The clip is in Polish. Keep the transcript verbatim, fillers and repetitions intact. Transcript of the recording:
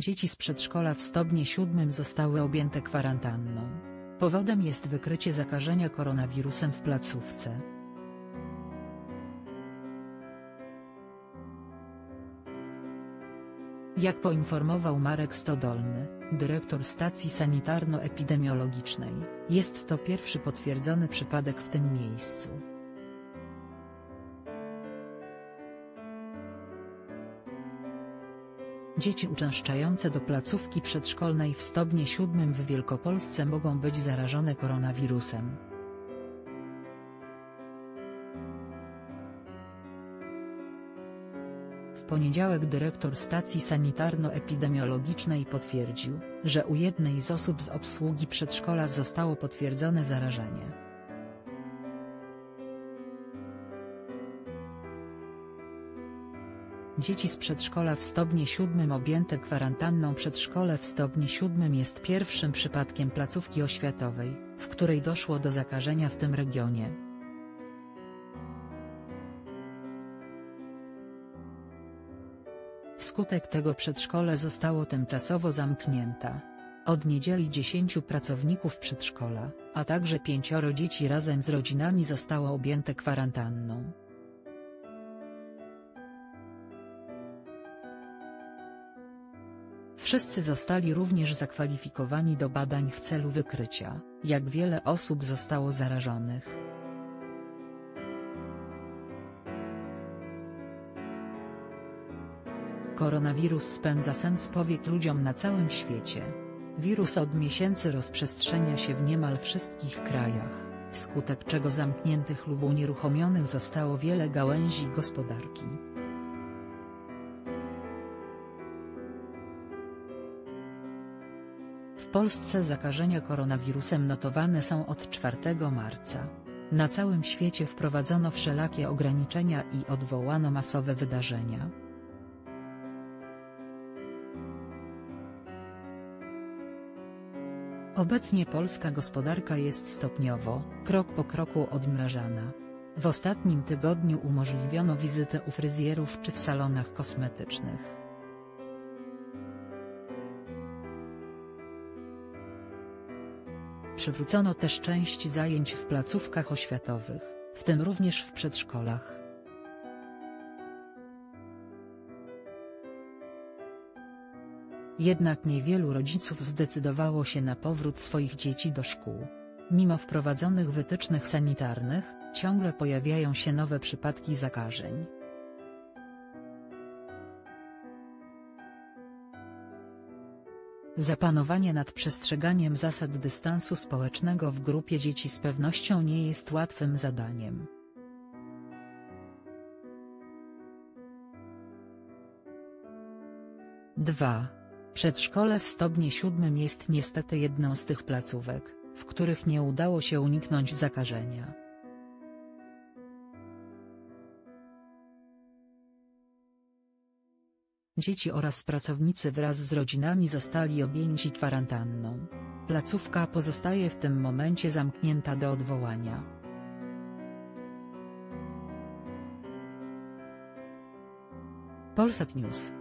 Dzieci z przedszkola w Stobnie Siódmym zostały objęte kwarantanną. Powodem jest wykrycie zakażenia koronawirusem w placówce. Jak poinformował Marek Stodolny, dyrektor stacji sanitarno-epidemiologicznej, jest to pierwszy potwierdzony przypadek w tym miejscu. Dzieci uczęszczające do placówki przedszkolnej w Stobnie Siódmym w Wielkopolsce mogą być zarażone koronawirusem. W poniedziałek dyrektor stacji sanitarno-epidemiologicznej potwierdził, że u jednej z osób z obsługi przedszkola zostało potwierdzone zarażenie. Dzieci z przedszkola w Stobnie Siódmym objęte kwarantanną przedszkole w Stobnie Siódmym jest pierwszym przypadkiem placówki oświatowej, w której doszło do zakażenia w tym regionie. Wskutek tego przedszkole zostało tymczasowo zamknięte. Od niedzieli dziesięciu pracowników przedszkola, a także pięcioro dzieci razem z rodzinami zostało objęte kwarantanną. Wszyscy zostali również zakwalifikowani do badań w celu wykrycia, jak wiele osób zostało zarażonych. Koronawirus spędza sen z powiek ludziom na całym świecie. Wirus od miesięcy rozprzestrzenia się w niemal wszystkich krajach, wskutek czego zamkniętych lub unieruchomionych zostało wiele gałęzi gospodarki. W Polsce zakażenia koronawirusem notowane są od czwartego marca. Na całym świecie wprowadzono wszelakie ograniczenia i odwołano masowe wydarzenia. Obecnie polska gospodarka jest stopniowo, krok po kroku odmrażana. W ostatnim tygodniu umożliwiono wizytę u fryzjerów czy w salonach kosmetycznych. Przywrócono też część zajęć w placówkach oświatowych, w tym również w przedszkolach. Jednak niewielu rodziców zdecydowało się na powrót swoich dzieci do szkół. Mimo wprowadzonych wytycznych sanitarnych, ciągle pojawiają się nowe przypadki zakażeń. Zapanowanie nad przestrzeganiem zasad dystansu społecznego w grupie dzieci z pewnością nie jest łatwym zadaniem. dwa Przedszkole w Stobnie Siódmym jest niestety jedną z tych placówek, w których nie udało się uniknąć zakażenia. Dzieci oraz pracownicy wraz z rodzinami zostali objęci kwarantanną. Placówka pozostaje w tym momencie zamknięta do odwołania. Polsat News.